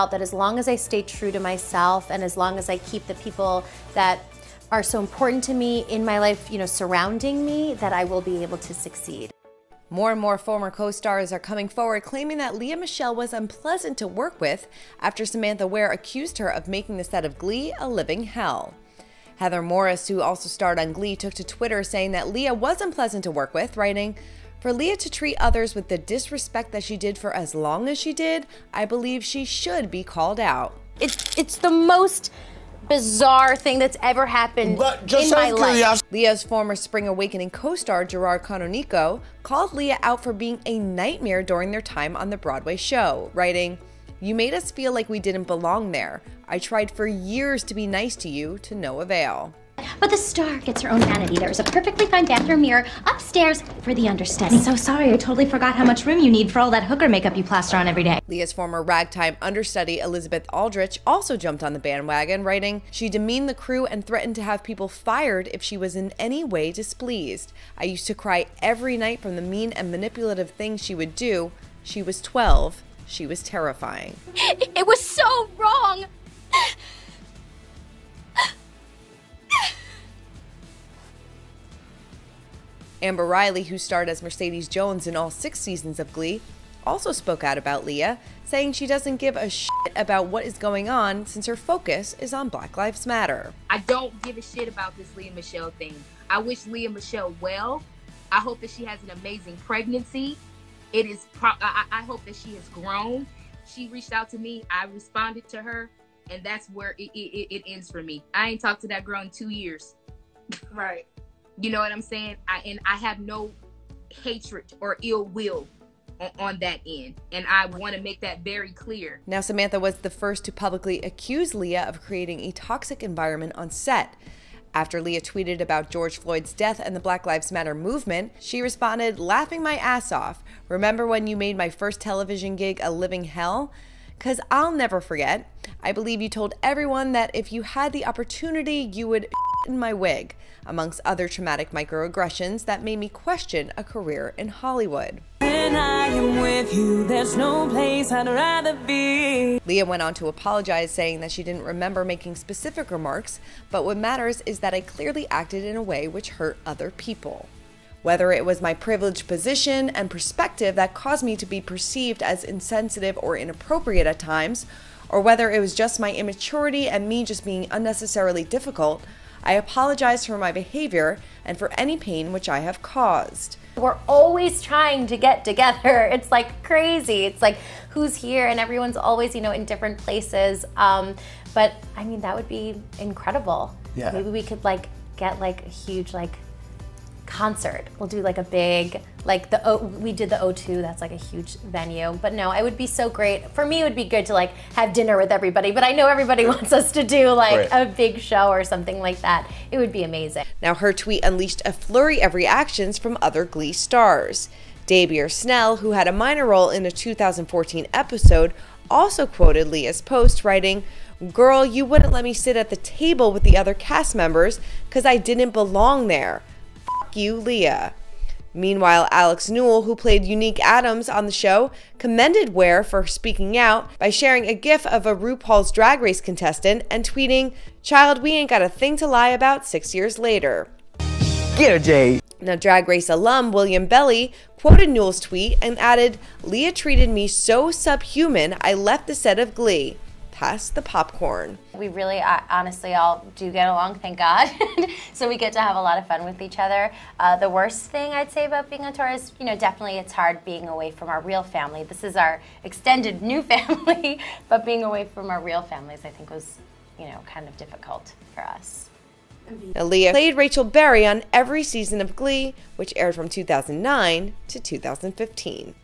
That as long as I stay true to myself and as long as I keep the people that are so important to me in my life, you know, surrounding me, that I will be able to succeed. More and more former co-stars are coming forward claiming that Lea Michele was unpleasant to work with after Samantha Ware accused her of making the set of Glee a living hell. Heather Morris, who also starred on Glee, took to Twitter saying that Lea was unpleasant to work with, writing, "For Lea to treat others with the disrespect that she did for as long as she did, I believe she should be called out." It's the most bizarre thing that's ever happened in my life. Lea's former Spring Awakening co-star Gerard Canonico called Lea out for being a nightmare during their time on the Broadway show, writing, "You made us feel like we didn't belong there. I tried for years to be nice to you, to no avail." But the star gets her own vanity. There is a perfectly fine bathroom mirror upstairs for the understudy. So sorry, I totally forgot how much room you need for all that hooker makeup you plaster on every day. Lea's former ragtime understudy Elizabeth Aldrich also jumped on the bandwagon, writing, "She demeaned the crew and threatened to have people fired if she was in any way displeased. I used to cry every night from the mean and manipulative things she would do. She was 12. She was terrifying. It was so wrong." Amber Riley, who starred as Mercedes Jones in all 6 seasons of Glee, also spoke out about Lea, saying she doesn't give a shit about what is going on since her focus is on Black Lives Matter. "I don't give a shit about this Lea Michele thing. I wish Lea Michele well. I hope that she has an amazing pregnancy. I hope that she has grown. She reached out to me, I responded to her, and that's where it ends for me. I ain't talked to that girl in 2 years." Right. You know what I'm saying? And I have no hatred or ill will on that end, and I want to make that very clear. Now, Samantha was the first to publicly accuse Lea of creating a toxic environment on set. After Lea tweeted about George Floyd's death and the Black Lives Matter movement, she responded, "Laughing my ass off. Remember when you made my first television gig a living hell? 'Cause I'll never forget. I believe you told everyone that if you had the opportunity, you would shit in my wig," amongst other traumatic microaggressions that made me question a career in Hollywood. "When I am with you, there's no place I'd rather be." Lea went on to apologize, saying that she didn't remember making specific remarks, but what matters is that I clearly acted in a way which hurt other people. "Whether it was my privileged position and perspective that caused me to be perceived as insensitive or inappropriate at times, or whether it was just my immaturity and me just being unnecessarily difficult, I apologize for my behavior and for any pain which I have caused." We're always trying to get together. It's like crazy. It's like who's here, and everyone's always, you know, in different places. But I mean, that would be incredible. Yeah. Maybe we could like get like a huge like concert. We'll do like a big like we did the O2. That's like a huge venue. But no, it would be so great. For me, it would be good to like have dinner with everybody. But I know everybody wants us to do like a big show or something like that. It would be amazing. Now, her tweet unleashed a flurry of reactions from other Glee stars. Davier Snell, who had a minor role in a 2014 episode, also quoted Lea's post, writing, "Girl, you wouldn't let me sit at the table with the other cast members because I didn't belong there. You, Lea." Meanwhile, Alex Newell, who played Unique Adams on the show, commended Ware for speaking out by sharing a gif of a RuPaul's Drag Race contestant and tweeting, "Child, we ain't got a thing to lie about 6 years later. Get her, Jade." Now, Drag Race alum William Belli quoted Newell's tweet and added, "Lea treated me so subhuman, I left the set of Glee. Pass the popcorn." We really honestly all do get along, thank God. So we get to have a lot of fun with each other. The worst thing I'd say about being on tour is, you know, definitely it's hard being away from our real family. This is our extended new family, but being away from our real families, I think, was, you know, kind of difficult for us. Lea played Rachel Berry on every season of Glee, which aired from 2009 to 2015.